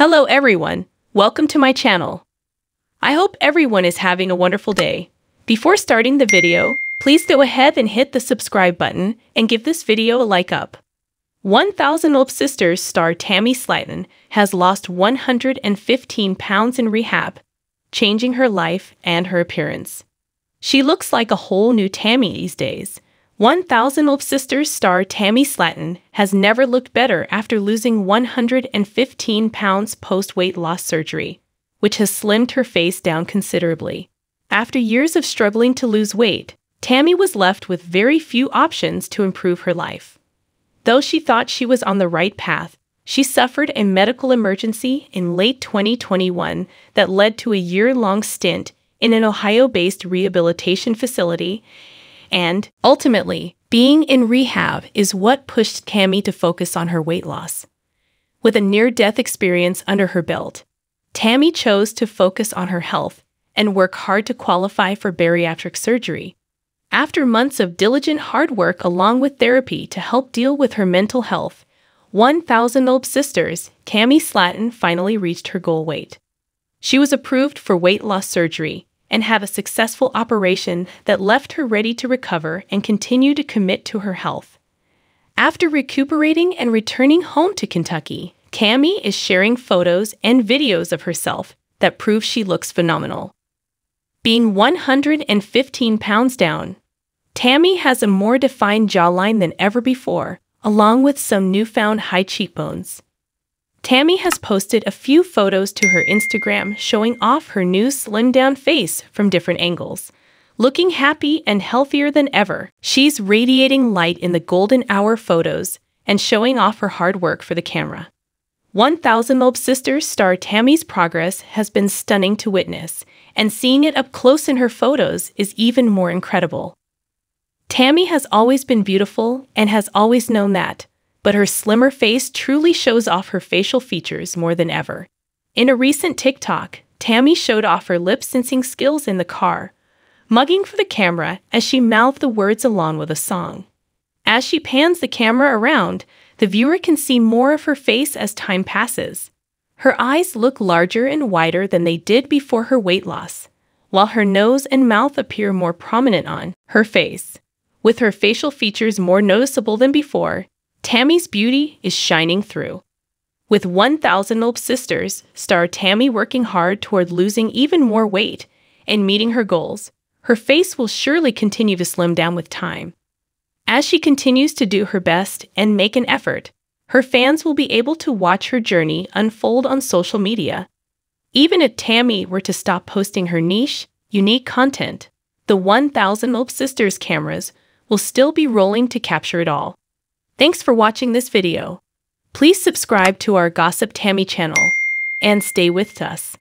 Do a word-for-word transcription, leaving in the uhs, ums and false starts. Hello everyone, welcome to my channel. I hope everyone is having a wonderful day. Before starting the video, please go ahead and hit the subscribe button and give this video a like up. one thousand pound Sisters star Tammy Slaton has lost one hundred fifteen pounds in rehab, changing her life and her appearance. She looks like a whole new Tammy these days. one thousand pound Sisters star Tammy Slaton has never looked better after losing one hundred fifteen pounds post-weight loss surgery, which has slimmed her face down considerably. After years of struggling to lose weight, Tammy was left with very few options to improve her life. Though she thought she was on the right path, she suffered a medical emergency in late twenty twenty-one that led to a year-long stint in an Ohio-based rehabilitation facility. And, ultimately, being in rehab is what pushed Tammy to focus on her weight loss. With a near-death experience under her belt, Tammy chose to focus on her health and work hard to qualify for bariatric surgery. After months of diligent hard work along with therapy to help deal with her mental health, one thousand pound Sisters, Tammy Slaton finally reached her goal weight. She was approved for weight loss surgery and had a successful operation that left her ready to recover and continue to commit to her health. After recuperating and returning home to Kentucky, Tammy is sharing photos and videos of herself that prove she looks phenomenal. Being one hundred fifteen pounds down, Tammy has a more defined jawline than ever before, along with some newfound high cheekbones. Tammy has posted a few photos to her Instagram showing off her new slimmed-down face from different angles. Looking happy and healthier than ever, she's radiating light in the golden hour photos and showing off her hard work for the camera. one thousand pound Sisters star Tammy's progress has been stunning to witness, and seeing it up close in her photos is even more incredible. Tammy has always been beautiful and has always known that, but her slimmer face truly shows off her facial features more than ever. In a recent TikTok, Tammy showed off her lip-syncing skills in the car, mugging for the camera as she mouthed the words along with a song. As she pans the camera around, the viewer can see more of her face as time passes. Her eyes look larger and wider than they did before her weight loss, while her nose and mouth appear more prominent on her face. With her facial features more noticeable than before, Tammy's beauty is shining through. With one thousand pound Sisters star Tammy working hard toward losing even more weight and meeting her goals, her face will surely continue to slim down with time. As she continues to do her best and make an effort, her fans will be able to watch her journey unfold on social media. Even if Tammy were to stop posting her niche, unique content, the one thousand pound Sisters cameras will still be rolling to capture it all. Thanks for watching this video. Please subscribe to our Gossip Tammy channel and stay with us.